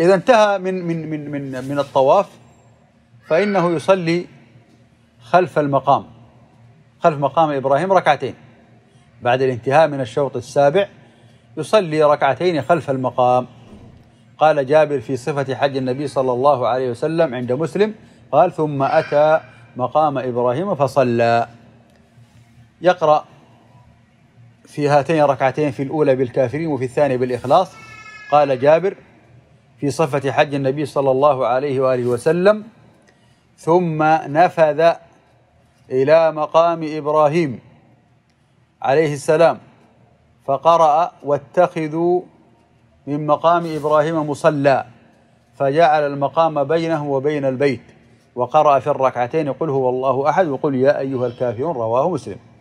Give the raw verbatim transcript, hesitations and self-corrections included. إذا انتهى من من من من من الطواف فإنه يصلي خلف المقام، خلف مقام إبراهيم ركعتين. بعد الانتهاء من الشوط السابع يصلي ركعتين خلف المقام. قال جابر في صفة حج النبي صلى الله عليه وسلم عند مسلم قال: ثم أتى مقام إبراهيم فصلى. يقرأ في هاتين ركعتين، في الأولى بالكافرين وفي الثانية بالإخلاص. قال جابر في صفة حج النبي صلى الله عليه وآله وسلم: ثم نفذ إلى مقام إبراهيم عليه السلام فقرأ: واتخذوا من مقام إبراهيم مصلى، فجعل المقام بينه وبين البيت، وقرأ في الركعتين قل هو الله أحد وقل يا أيها الكافرون. رواه مسلم.